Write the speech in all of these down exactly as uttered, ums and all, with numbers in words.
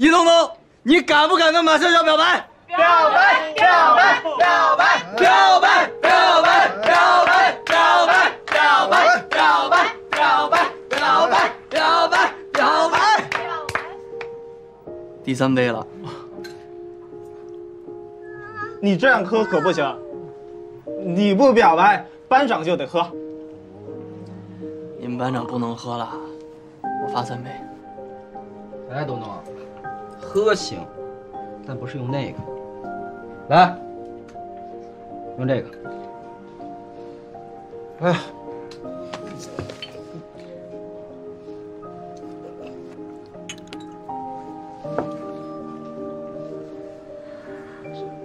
一通通，你敢不敢跟马笑笑表白？表白，表白，表白，表白，表白，表白，表白，表白，表白，表白，表白，表白，表白。第三杯了，你这样喝可不行，你不表白，班长就得喝。你们班长不能喝了，我罚三杯。来，东东，喝行，但不是用那个。来，用这个。哎，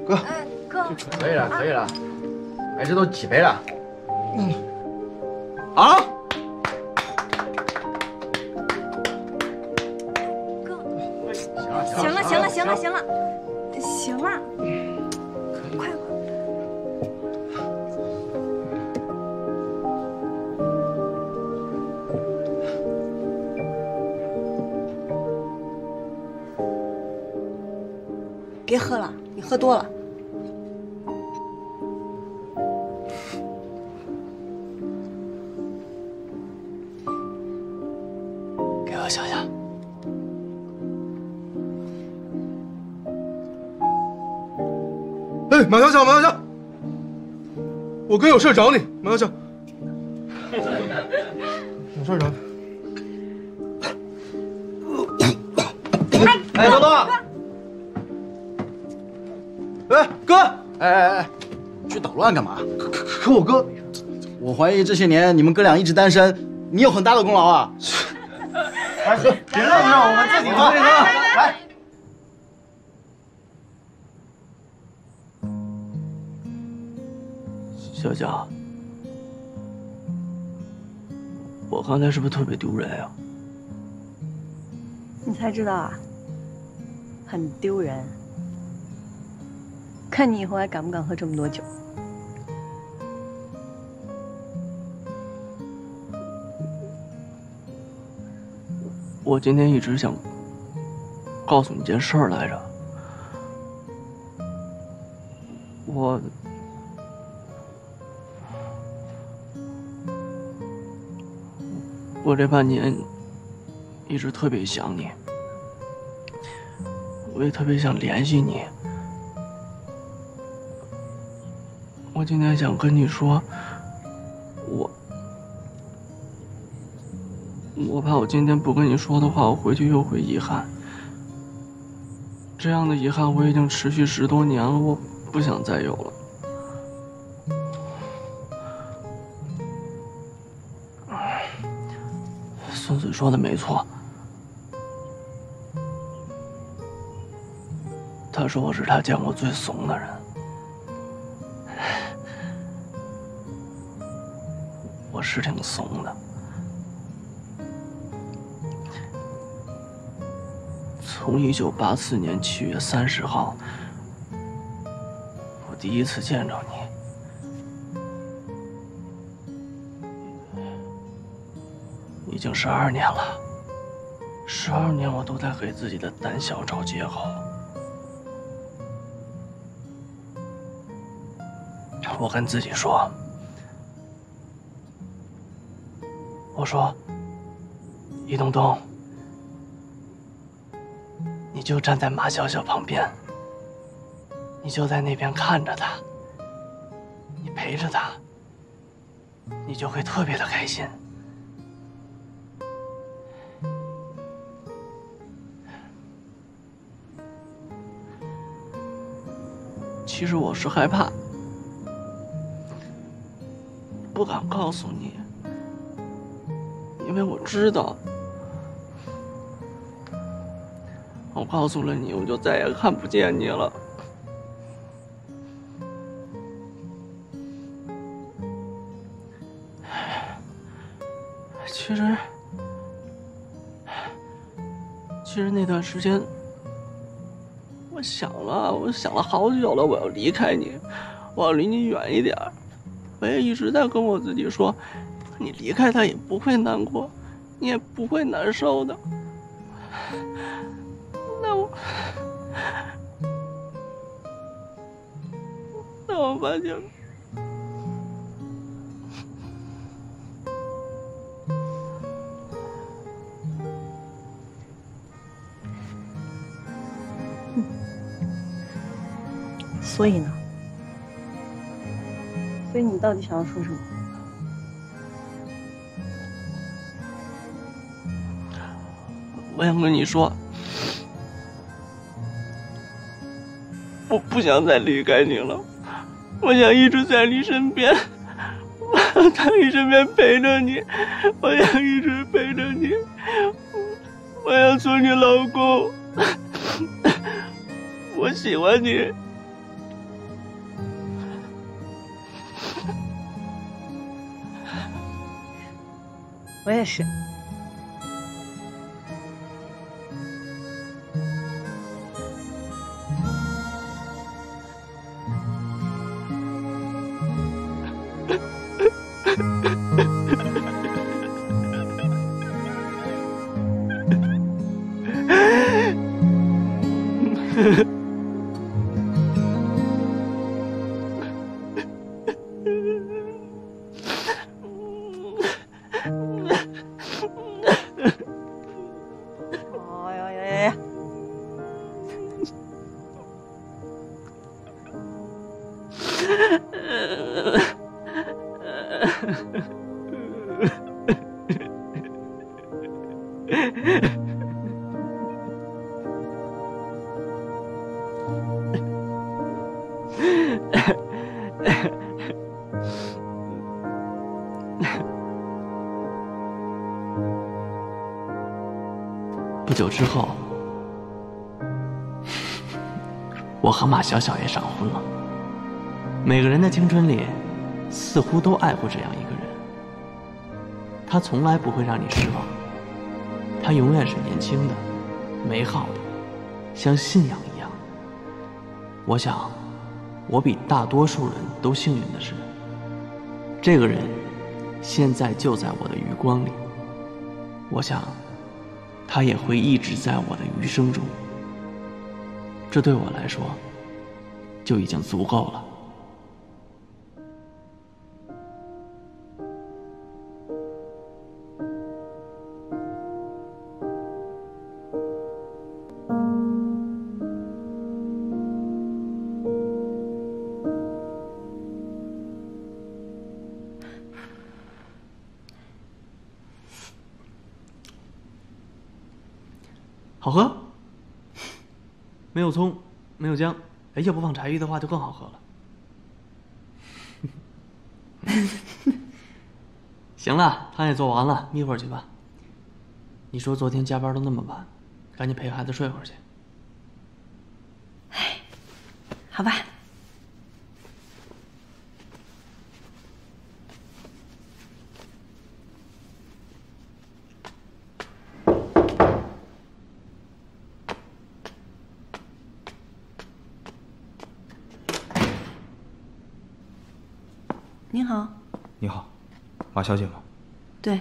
哥，哥，可以了，可以了。哎，这都几杯了？嗯。啊？ 行了行了行了行了，行了，快快！别喝了，你喝多了。给我想想。 哎，马小小，马小小，我哥有事找你。马小小，有事找你。哎，东东，哎，哥，哎哎哎，去捣乱干嘛？可可可我哥，我怀疑这些年你们哥俩一直单身，你有很大的功劳啊！来喝，别让着我们自己喝，来。 小小，我刚才是不是特别丢人呀？你才知道啊，很丢人。看你以后还敢不敢喝这么多酒？我今天一直想告诉你件事儿来着，我。 我这半年一直特别想你，我也特别想联系你。我今天想跟你说，我我怕我今天不跟你说的话，我回去又会遗憾。这样的遗憾我已经持续十多年了，我不想再有了。 孙子说的没错，他说我是他见过最怂的人。我是挺怂的，从一九八四年七月三十号，我第一次见着你。 已经十二年了，十二年我都在给自己的胆小找借口。我跟自己说，我说，易东东，你就站在马小小旁边，你就在那边看着她，你陪着她，你就会特别的开心。 其实我是害怕，不敢告诉你，因为我知道，我告诉了你，我就再也看不见你了。其实，其实那段时间。 我想了，我想了好久了，我要离开你，我要离你远一点。我也一直在跟我自己说，你离开他也不会难过，你也不会难受的。那我，我发现所以呢？所以你到底想要说什么？我想跟你说，我不想再离开你了，我想一直在你身边，我想在你身边陪着你，我想一直陪着你，我想做你老公，我喜欢你。 我也是。不久之后，我和马小小也闪婚了。每个人的青春里，似乎都爱过这样一个人。他从来不会让你失望，他永远是年轻的、美好的，像信仰一样。我想，我比大多数人都幸运的是，这个人现在就在我的余光里。我想，他也会一直在我的余生中。这对我来说，就已经足够了。 好喝，没有葱，没有姜，哎，要不放柴鱼的话就更好喝了。行了，汤也做完了，眯会儿去吧。你说昨天加班都那么晚，赶紧陪孩子睡会儿去。哎，好吧。您好，你好，马小姐吗？对。